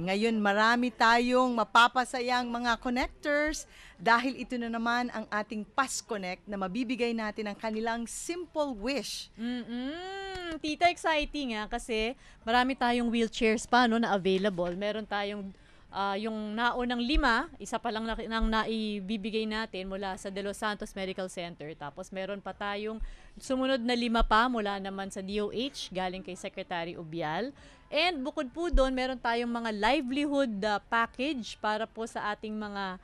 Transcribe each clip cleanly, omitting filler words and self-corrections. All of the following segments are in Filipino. Ngayon, marami tayong mapapasayang mga connectors dahil ito na naman ang ating Paskonek na mabibigay natin ang kanilang simple wish. Tita, exciting ha, kasi marami tayong wheelchairs pa no, na available. Meron tayong yung naunang 5, isa pa lang nang naibibigay natin mula sa De Los Santos Medical Center. Tapos meron pa tayong sumunod na 5 pa mula naman sa DOH galing kay Secretary Ubial. And bukod po doon, meron tayong mga livelihood package para po sa ating mga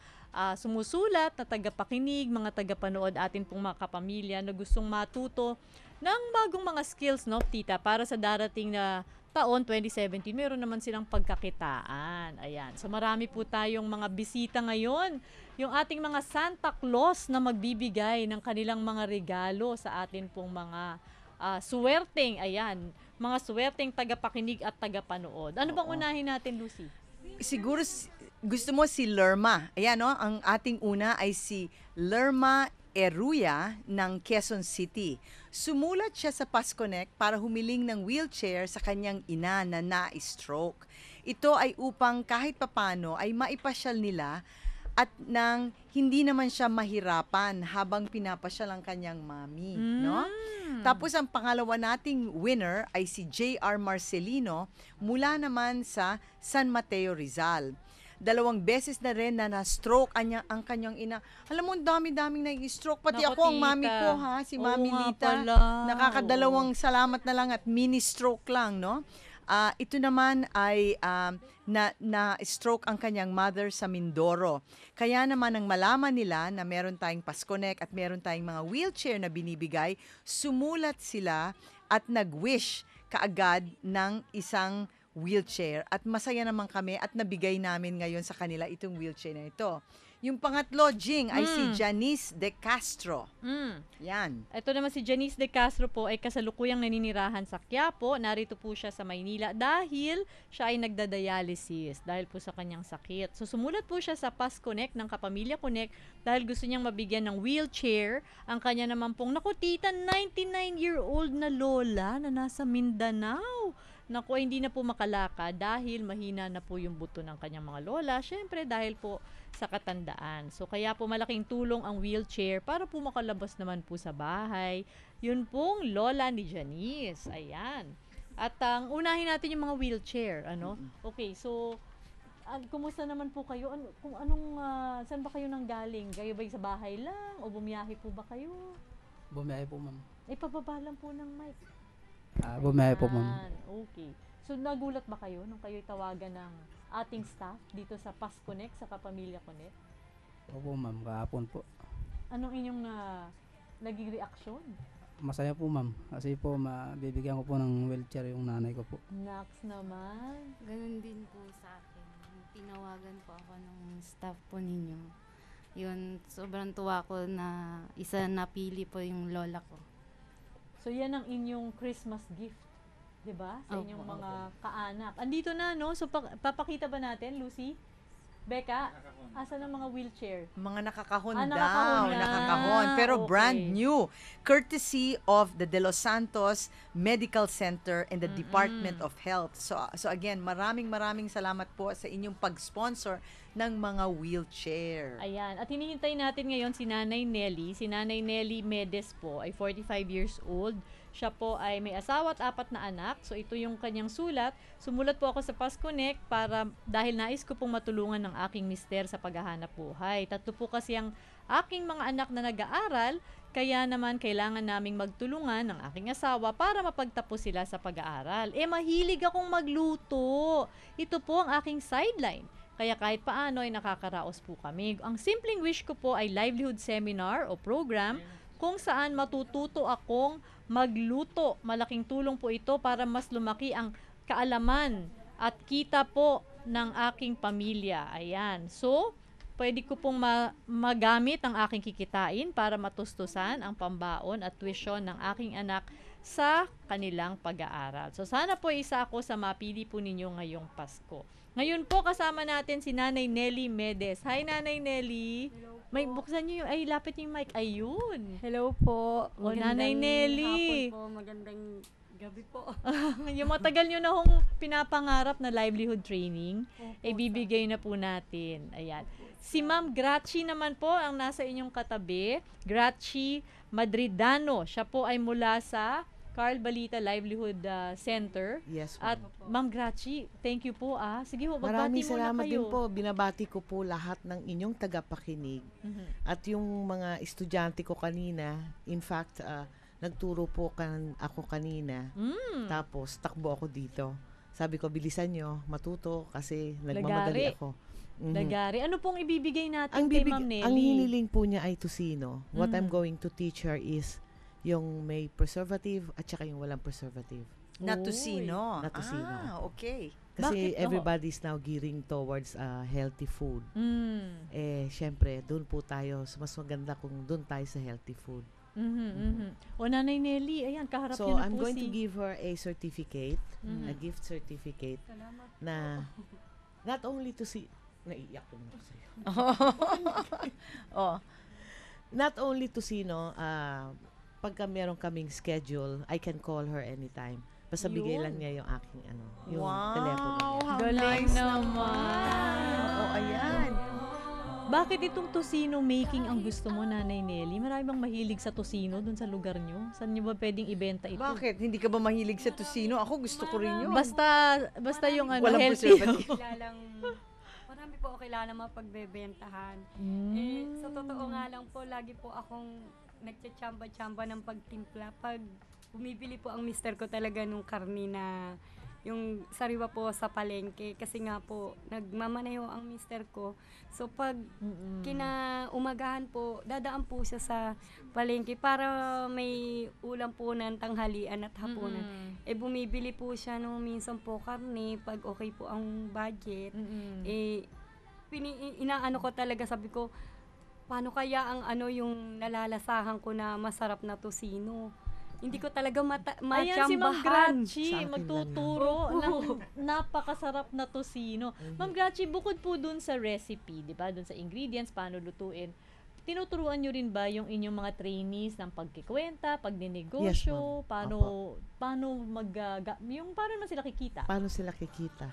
sumusulat na tagapakinig, mga tagapanood, atin pong mga kapamilya na gustong matuto ng bagong mga skills, no, tita, para sa darating na taon 2017, meron naman silang pagkakitaan. Ayan. So marami po tayong mga bisita ngayon. Yung ating mga Santa Claus na magbibigay ng kanilang mga regalo sa atin pong mga suwerteng, ayan, mga suwerteng tagapakinig at tagapanood. Ano bang unahin natin, Lucy? Siguro gusto mo si Lerma. Ayan, no? Ang ating una ay si Lerma Eruya ng Quezon City. Sumulat siya sa Paskonek para humiling ng wheelchair sa kanyang ina na na-stroke. Ito ay upang kahit papano ay maipasyal nila at nang hindi naman siya mahirapan habang pinapasyal ang kanyang mami. No? Tapos ang pangalawa nating winner ay si J.R. Marcelino mula naman sa San Mateo Rizal. 2 beses na rin na na-stroke ang kanyang ina. Alam mo, dami-daming nag-stroke. Pati ako, ang mami ko, ha? Si Mami Lita. Nakakadalawang salamat na lang at mini-stroke lang, no? Ito naman ay na-stroke ang kanyang mother sa Mindoro. Kaya naman ang malaman nila na meron tayong Paskonek at meron tayong mga wheelchair na binibigay, sumulat sila at nag-wish kaagad ng isang wheelchair at masaya naman kami at nabigay namin ngayon sa kanila itong wheelchair na ito. Yung pangatlo, Jing, ay si Janice De Castro. Yan. Ito naman si Janice De Castro po ay kasalukuyang naninirahan sa Quiapo. Narito po siya sa Maynila dahil siya ay nagdadialysis dahil po sa kanyang sakit. So sumulat po siya sa Paskonek ng Kapamilya Konek dahil gusto niyang mabigyan ng wheelchair ang kanya naman pong nakutita 99-year-old na lola na nasa Mindanao. Naku, hindi na po makalaka dahil mahina na po yung buto ng kanyang mga lola. Siyempre, dahil po sa katandaan. So, kaya po malaking tulong ang wheelchair para po makalabas naman po sa bahay. Yun pong lola ni Janice. Ayan. At ang unahin natin yung mga wheelchair. Ano? Okay, so, kumusta naman po kayo? Kung anong, saan ba kayo nanggaling? Kayo ba sa bahay lang? O bumiyahe po ba kayo? Bumiyahe po, ma'am. Eh, pababa lang po ng mic. Bumiyahe po, ma'am. Okay. So, nagulat ba kayo nung kayo'y tawagan ng ating staff dito sa Paskonek, sa Kapamilya Konek? Opo, ma'am. Kahapon po. Anong inyong naging reaksyon? Masaya po, ma'am. Kasi po, mabibigyan ko po ng wheelchair yung nanay ko po. Naks naman. Ganun din po sa akin. Tinawagan po ako ng staff po ninyo. Yun, sobrang tuwa ko na isa napili po yung lola ko. So, yan ang inyong Christmas gift, di ba? Sa inyong mga kaanak. Andito na, no? So, papakita ba natin, Lucy? Becca, asan ang mga wheelchair? Mga nakakahon daw. Nakakahon. Pero brand new. Courtesy of the De Los Santos Medical Center and the Department of Health. So again, maraming salamat po sa inyong pag-sponsor ng mga wheelchair. Ayan. At hinihintay natin ngayon si Nanay Nelly. Si Nanay Nelly Medes po ay 45 years old. Siya po ay may asawa at 4 na anak. So, ito yung kanyang sulat. Sumulat po ako sa Paskonek para dahil nais ko pong matulungan ng aking mister sa paghahanap buhay. 3 po kasi ang aking mga anak na nag-aaral, kaya naman kailangan naming magtulungan ng aking asawa para mapagtapos sila sa pag-aaral. Eh, mahilig akong magluto. Ito po ang aking sideline. Kaya kahit paano ay nakakaraos po kami. Ang simpleng wish ko po ay livelihood seminar o program kung saan matututo akong magluto. Malaking tulong po ito para mas lumaki ang kaalaman at kita po ng aking pamilya. Ayan. So, pwede ko pong magamit ang aking kikitain para matustusan ang pambaon at tuition ng aking anak sa kanilang pag-aaral. So, sana po isa ako sa mapili po ninyo ngayong Pasko. Ngayon po, kasama natin si Nanay Nelly Medes. Hi, Nanay Nelly. Hello po. May buksan niyo yung, ay, lapit niyo yung mic. Ayun. Hello po. Magandang Nanay Nelly. Hapon po. Magandang Gabi po. Yung matagal nyo na hong pinapangarap na livelihood training, ibibigay na po natin. Ayan. Si Ma'am Graci naman po ang nasa inyong katabi. Graci Madridano. Siya po ay mula sa Carl Balita Livelihood Center. Yes, ma'am. At Ma'am Graci, thank you po. Sige ho, magbati muna kayo. Maraming salamat din po. Binabati ko po lahat ng inyong tagapakinig. At yung mga estudyante ko kanina, in fact, nagturo po ako kanina. Tapos, takbo ako dito. Sabi ko, bilisan nyo, matuto kasi nagmamadali ako. Lagari. Ano pong ibibigay natin kay Ma'am Nelly? Ang hiniling po niya ay tusino. What I'm going to teach her is yung may preservative at saka yung walang preservative. Natusino. Natusino. Ah, okay. Kasi everybody's now gearing towards healthy food. Eh, syempre, doon po tayo. Mas maganda kung doon tayo sa healthy food. O, Nanay Nelly, ayan, kaharap niyo na po si... So, I'm going to give her a certificate, a gift certificate, na not only to see... Naiiyak ko na sa'yo. Not only to see, no, pagka meron kaming schedule, I can call her anytime. Basta bigay lang niya yung aking ano, yung telepono niya. Wow! Galing naman! O, ayan. Bakit itong tusino making ang gusto mo, Nanay Nelly? Marami bang mahilig sa tusino dun sa lugar nyo? Saan nyo ba pwedeng ibenta ito? Bakit? Hindi ka ba mahilig sa tusino? Ako gusto ko rin yun. Basta yung ano, healthy. Marami po kilala mga pagbebentahan. Sa totoo nga lang po, lagi po akong nagtsachamba-chamba ng pagtimpla. Pag bumibili po ang mister ko talaga nung karni na yung sariwa po sa palengke. Kasi nga po, nagmamanayo ang mister ko. So pag kinaumagahan po, dadaan po siya sa palengke para may ulam po ng tanghalian at hapunan. Eh bumibili po siya nung minsan po karni, pag okay po ang budget. Eh, inaano ko talaga, sabi ko, paano kaya ang ano yung nalalasahan ko na masarap na tusino? Hindi ko talaga matiyambahan. Ayan si Ma'am Graci, magtuturo ng napakasarap na tusino. Ma'am Graci, bukod po dun sa recipe, di ba? Dun sa ingredients, paano lutuin. Tinuturuan nyo rin ba yung inyong mga trainees ng pagkikwenta, pagninegosyo, paano paano sila kikita? Paano sila kikita?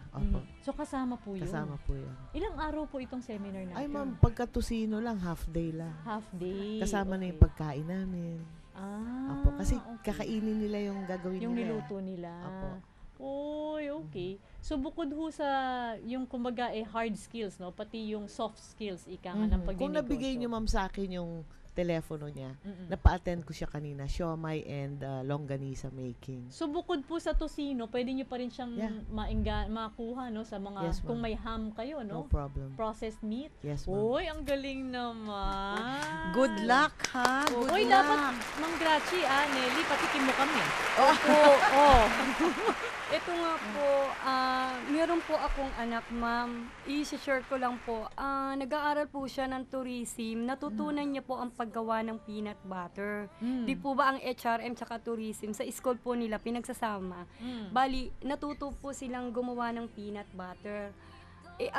So kasama po yun? Kasama po yun. Ilang araw po itong seminar natin? Ay ma'am, pagkatusino lang, half day lang. Half day. Kasama na yung pagkain namin. Apo, kasi kakainin nila yung gagawin nila. Yung niluto nila. Apo. Oy, okay. So bukod ho sa yung kumbaga hard skills, no, pati yung soft skills ika nga ng pagninegosyo. Kung nabigay niyo ma'am sa akin yung telepono niya, napa-attend ko siya kanina, siomai and longganisa making. So bukod po sa tusino, pwede niyo pa rin siyang makuha, no, sa mga kung may ham kayo, no? No problem. Processed meat. Yes, ma'am. Oy, ang galing naman. Good luck, ha. Oy, dapat Ma'am Graci, Nelly, patikim mo kami. Opo. Ito nga po, meron po akong anak, ma'am. I-share ko lang po. Nag-aaral po siya ng tourism. Natutunan niya po ang paggawa ng peanut butter. Di po ba ang HRM tsaka tourism, sa school po nila pinagsasama. Bali, natuto po silang gumawa ng peanut butter. Eh,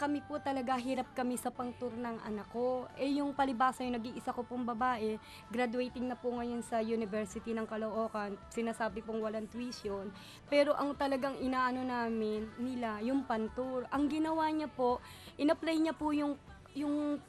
kami po talaga, hirap kami sa pang-tour ng anak ko. Eh, yung palibasa, yung nag-iisa ko pong babae, graduating na po ngayon sa University ng Caloocan, sinasabi pong walang tuition. Pero ang talagang inaano namin nila, yung pang-tour. Ang ginawa niya po, in-apply niya po yung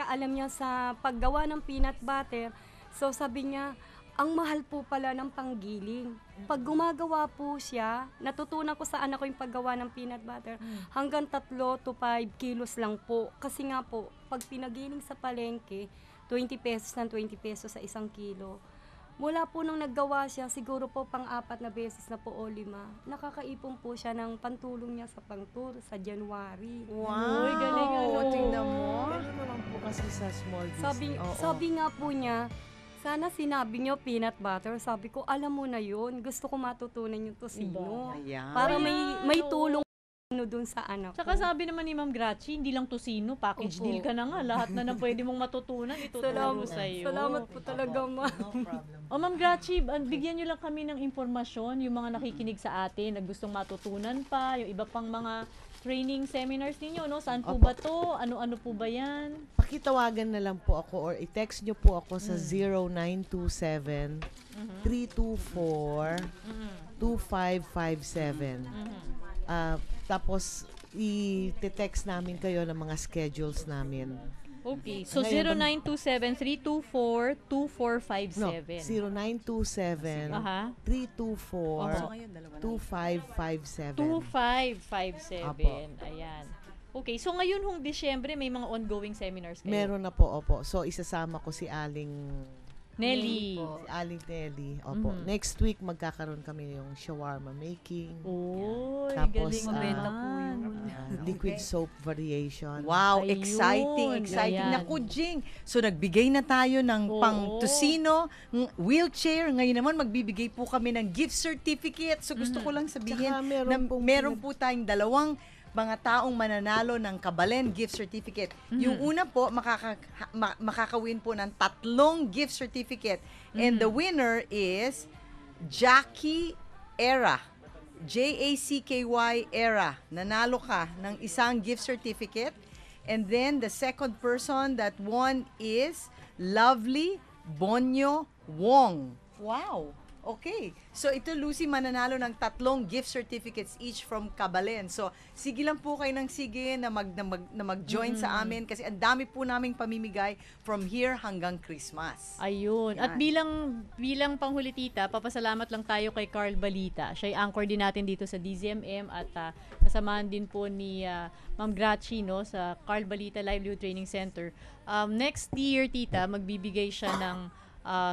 kaalam niya sa paggawa ng peanut butter. So, sabi niya, ang mahal po pala ng panggiling. Pag gumagawa po siya, natutunan ko sa anak ko yung paggawa ng peanut butter, hanggang 3 to 5 kilos lang po. Kasi nga po, pag pinagiling sa palengke, 20 pesos ng 20 pesos sa 1 kilo. Mula po nung naggawa siya, siguro po pang-4 na beses na po o 5, nakakaipon po siya ng pantulong niya sa pang-tour sa January. Wow! Uy, galing ano. Tingnan mo. Galing naman po kasi sa small business. Sabi nga po niya, sana sinabi niyo peanut butter. Sabi ko, alam mo na yun. Gusto ko matutunan yung tusino. Para may tulong doon sa anak ko. Saka sabi naman ni Ma'am Graci, hindi lang tusino. Package deal ka na nga. Lahat na na pwede mong matutunan. Ituturo sa iyo. Salamat po talaga, ma'am. No problem. O Ma'am Graci, bigyan niyo lang kami ng impormasyon. Yung mga nakikinig sa atin, na gustong matutunan pa. Yung iba pang mga training seminars ninyo, no? Saan po ba to? Ano-ano po ba yan? Pakitawagan na lang po ako or i-text nyo po ako sa 0927-324-2557. Tapos, i-text namin kayo ng mga schedules namin. Okay, so 0927-324-2457. No, 0927-324-2557. 2557, ayan. Okay, so ngayon hong Disyembre, may mga ongoing seminars kayo? Meron na po, opo. So isasama ko si Aling Nelly. Si Aling Nelly, opo. Next week, magkakaroon kami yung shawarma making. Oh, galing mabenta po yun. Liquid soap variation. Wow, exciting, exciting. Naku, Jing. So, nagbigay na tayo ng pang-tusino, wheelchair. Ngayon naman, magbibigay po kami ng gift certificate. So, gusto ko lang sabihin na meron po tayong dalawang mga taong mananalo ng Kabalen gift certificate. Yung una po, makakawin po ng 3 gift certificate. And the winner is Jackie Era. J-A-C-K-Y Era. Nanalo ka ng isang gift certificate. And then the second person that won is Lovely Bonio Wong. Wow! Okay. So ito, Lucy, mananalo ng 3 gift certificates each from Kabalen. So sige lang po kayo ng sige na mag-join sa amin kasi ang dami po naming pamimigay from here hanggang Christmas. Ayun. Yan. At bilang panghuli, tita, papasalamat lang tayo kay Carl Balita. Siya ay anchor din natin dito sa DZMM at kasamahan din po ni Ma'am Graci, no, sa Carl Balita Livelihood Training Center. Next year, tita, magbibigay siya ng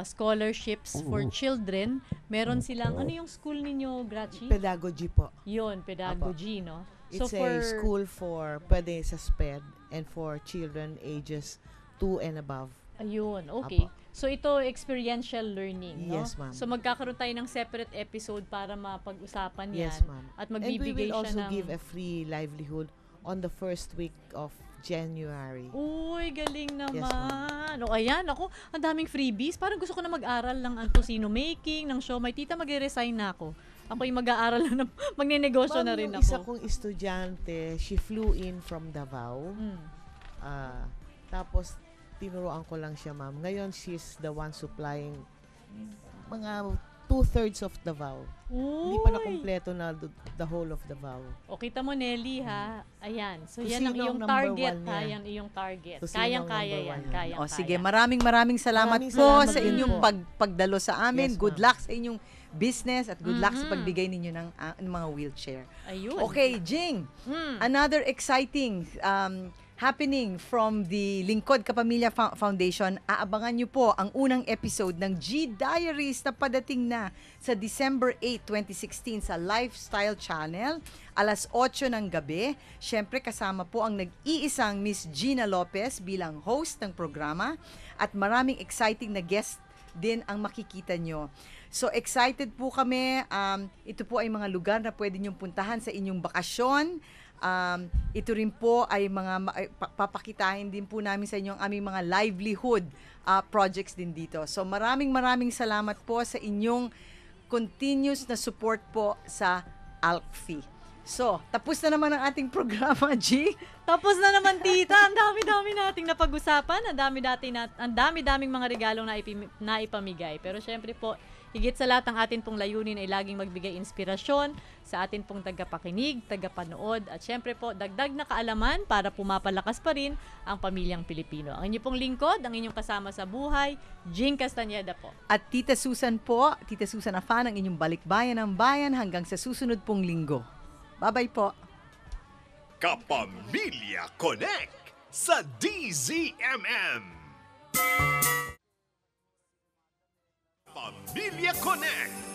scholarships for children. Meron silang, ano yung school ninyo, Graci? Pedagogy po. Yun, Pedagogy, no? It's a school for, pwede sa SPED and for children ages 2 and above. Ayun, okay. So ito, experiential learning, no? Yes, ma'am. So magkakaroon tayo ng separate episode para mapag-usapan yan. Yes, ma'am. At magbibigay siya ng... And we will also give a free livelihood on the first week of January. Uy, galing naman. O ayan, ako, ang daming freebies. Parang gusto ko na mag-aral ng antusino making, ng show. May tita, mag-resign na ako. Ako yung mag-aaral na, magne-negosyo na rin ako. Isa kong estudyante, she flew in from Davao. Tapos, tinuruan ko lang siya, ma'am. Ngayon, she's the one supplying mga 2/3 of Davao. Hindi pa nakumpleto na the whole of Davao. O, kita mo, Nelly, ha? Ayan. So, yan ang iyong target, ha? Yan iyong target. Kayang-kaya yan. O, sige. Maraming salamat po sa inyong pagdalo sa amin. Good luck sa inyong business at good luck sa pagbigay ninyo ng mga wheelchair. Ayun. Okay, Jing. Another exciting happening from the Lingkod Kapamilya Foundation, aabangan nyo po ang unang episode ng G-Diaries na padating na sa December 8, 2016 sa Lifestyle Channel, alas 8 ng gabi. Siyempre kasama po ang nag-iisang Miss Gina Lopez bilang host ng programa at maraming exciting na guest din ang makikita nyo. So excited po kami. Ito po ay mga lugar na pwede nyong puntahan sa inyong bakasyon. Ito rin po ay mga papakitain din po namin sa inyo ang aming mga livelihood projects din dito. So maraming salamat po sa inyong continuous na support po sa ALCFI. So, tapos na naman ang ating programa, G. Tapos na naman, tita. Ang dami-dami nating napag-usapan. Ang dami-daming mga regalong naipamigay. Pero syempre po, higit sa lahat ang atin pong layunin ay laging magbigay inspirasyon sa atin pong tagapakinig, tagapanood at syempre po dagdag na kaalaman para pumapalakas pa rin ang pamilyang Pilipino. Ang inyong pong lingkod, ang inyong kasama sa buhay, Jing Castañeda po. At Tita Susan po, Tita Susan Afan, ang inyong balikbayan ng bayan hanggang sa susunod pong linggo. Bye-bye po. Kapamilya Konek sa DZMM. Kapamilya Konek